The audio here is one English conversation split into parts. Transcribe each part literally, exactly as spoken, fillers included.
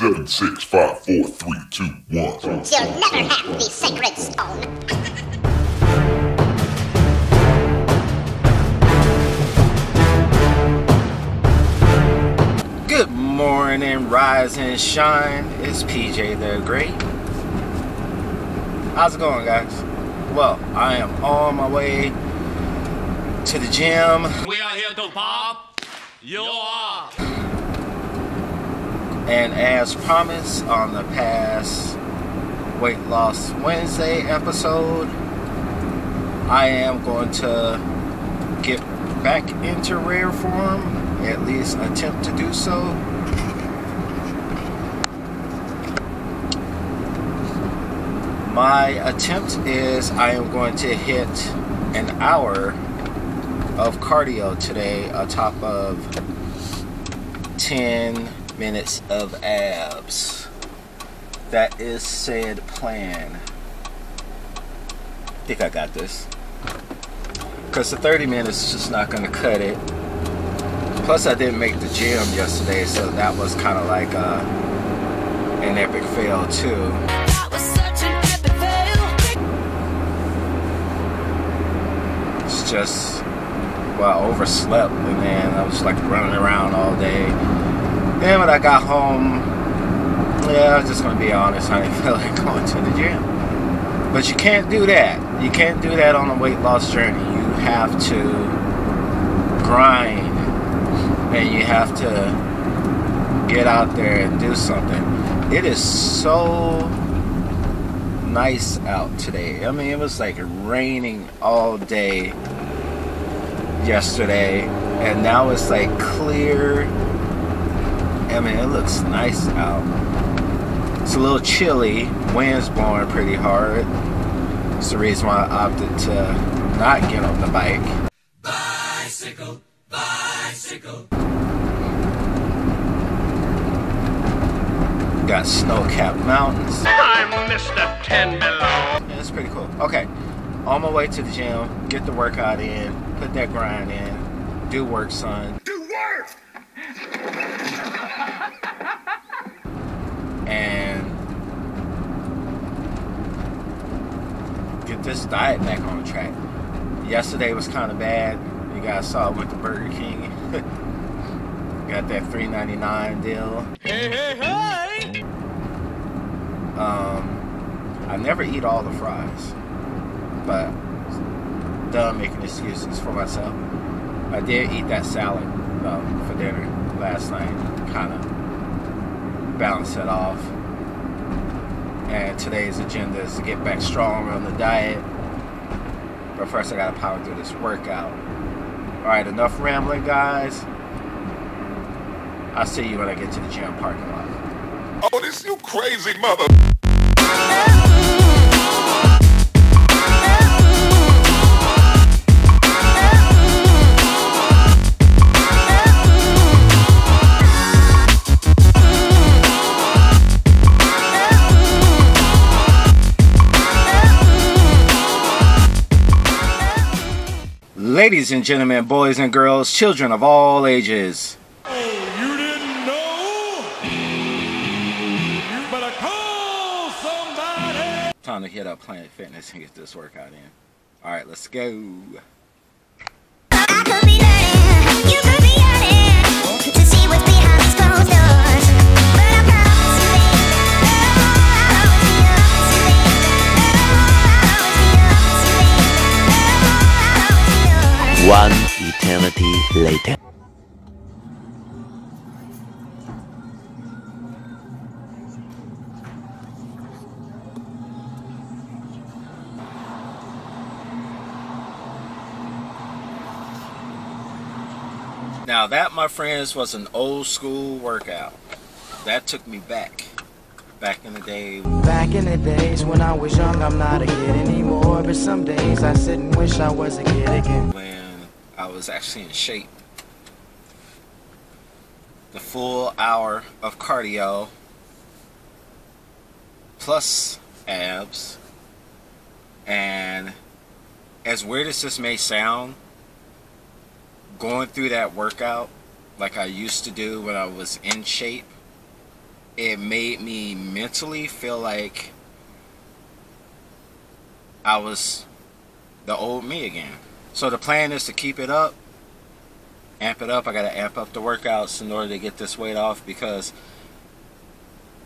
seven, six, five, four, three, two, one. You'll never have the sacred stone. Good morning, rise and shine. It's P J the Great. How's it going, guys? Well, I am on my way to the gym. We are here to pop your ass. And as promised on the past Weight Loss Wednesday episode, I am going to get back into rare form. At least attempt to do so. My attempt is I am going to hit an hour of cardio today on top of ten minutes of abs. That is said plan. I think I got this. Because the thirty minutes is just not going to cut it. Plus, I didn't make the gym yesterday, so that was kind of like uh, an epic fail, too. That was such an epic fail. It's just, well, I overslept, and then I was like running around all day. Then when I got home, yeah, I was just going to be honest, I didn't feel like going to the gym. But you can't do that. You can't do that on a weight loss journey. You have to grind. And you have to get out there and do something. It is so nice out today. I mean, it was like raining all day yesterday, and now it's like clear. I mean, it looks nice out. It's a little chilly. Wind's blowing pretty hard. It's the reason why I opted to not get on the bike. Bicycle, bicycle. Got snow-capped mountains. I'm Mister ten Below. Yeah, that's pretty cool. Okay, on my way to the gym, get the workout in, put that grind in, do work, son. Do work! And get this diet back on the track. Yesterday was kind of bad. You guys saw it with the Burger King. Got that three ninety-nine deal. Hey, hey, hey! Um, I never eat all the fries, but done making excuses for myself. I did eat that salad um, for dinner last night, kind of balance it off. And today's agenda is to get back stronger on the diet. But first, I gotta power through this workout. All right, enough rambling, guys. I'll see you when I get to the gym parking lot. Oh, this you crazy mother. Ladies and gentlemen, boys and girls, children of all ages. Time to hit up Planet Fitness and get this workout in. All right, let's go. I could be learning, you could be learning, to see what's behind these closed doors. But I promise you, babe, oh, I'll always be yours, babe, oh, I'll always be yours. One eternity later. Now that, my friends, was an old school workout. That took me back. Back in the day. Back in the days when I was young, I'm not a kid anymore. But some days I sit and wish I was a kid again. When I was actually in shape. The full hour of cardio. Plus abs. And as weird as this may sound, going through that workout like I used to do when I was in shape it made me mentally feel like I was the old me again. So the plan is to keep it up, amp it up. I gotta amp up the workouts in order to get this weight off, because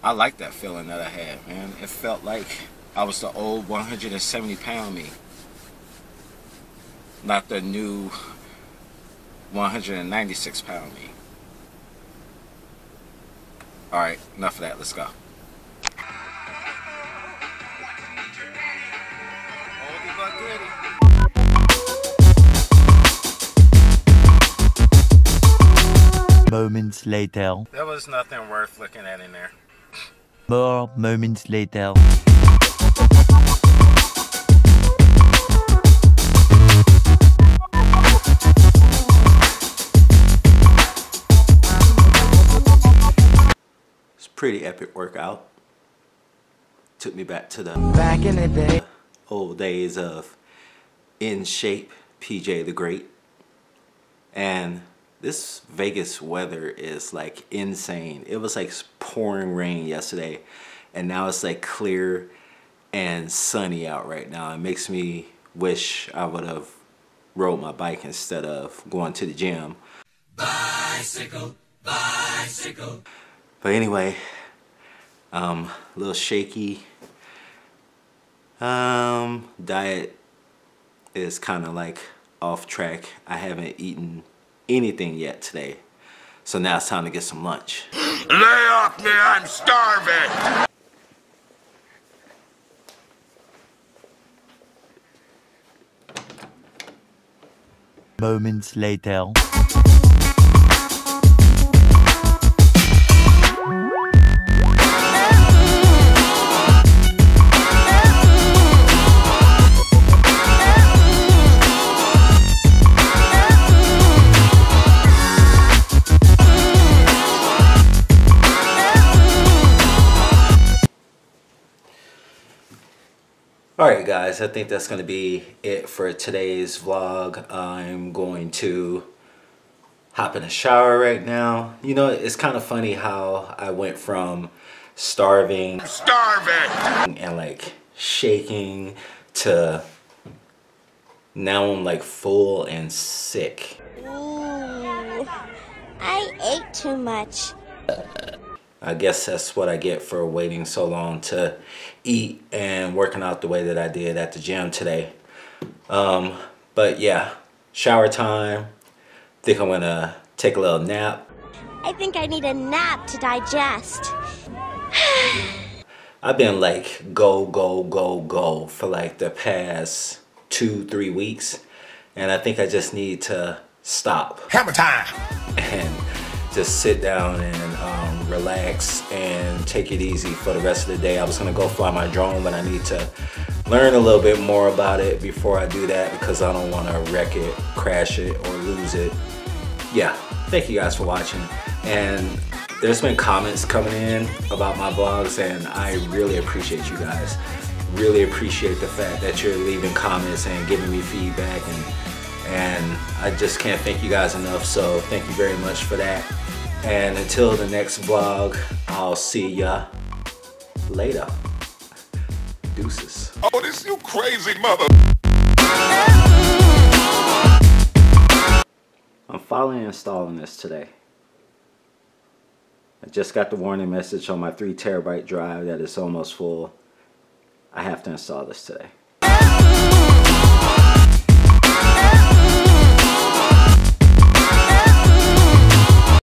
I like that feeling that I had, man. It felt like I was the old one hundred seventy pound me, not the new one hundred ninety-six pound me. Alright, enough of that, let's go. Moments later. There was nothing worth looking at in there. More moments later. It's a pretty epic workout. Took me back to the back in the day. Old days of in shape P J the Great. And this Vegas weather is like insane. It was like pouring rain yesterday, and now it's like clear and sunny out right now. It makes me wish I would have rode my bike instead of going to the gym. Bicycle, bicycle. But anyway, um, a little shaky. Um, diet is kind of like off track. I haven't eaten anything yet today, so now it's time to get some lunch. Lay off me, I'm starving! Moments later. Alright guys, I think that's going to be it for today's vlog. I'm going to hop in the shower right now. You know, it's kind of funny how I went from starving, starving and like shaking to now I'm like full and sick. Ooh, I ate too much. I guess that's what I get for waiting so long to eat and working out the way that I did at the gym today. Um, but yeah, shower time. Think I'm gonna take a little nap. I think I need a nap to digest. I've been like go, go, go, go for like the past two, three weeks. And I think I just need to stop. Hammer time! And just sit down and um, relax and take it easy for the rest of the day. I was gonna go fly my drone, but I need to learn a little bit more about it before I do that, because I don't wanna wreck it, crash it, or lose it. Yeah, thank you guys for watching. And there's been comments coming in about my vlogs, and I really appreciate you guys. Really appreciate the fact that you're leaving comments and giving me feedback, and and I just can't thank you guys enough, so thank you very much for that. And until the next vlog, I'll see ya later. Deuces. Oh, this you crazy mother. I'm finally installing this today. I just got the warning message on my three terabyte drive that it's almost full. I have to install this today.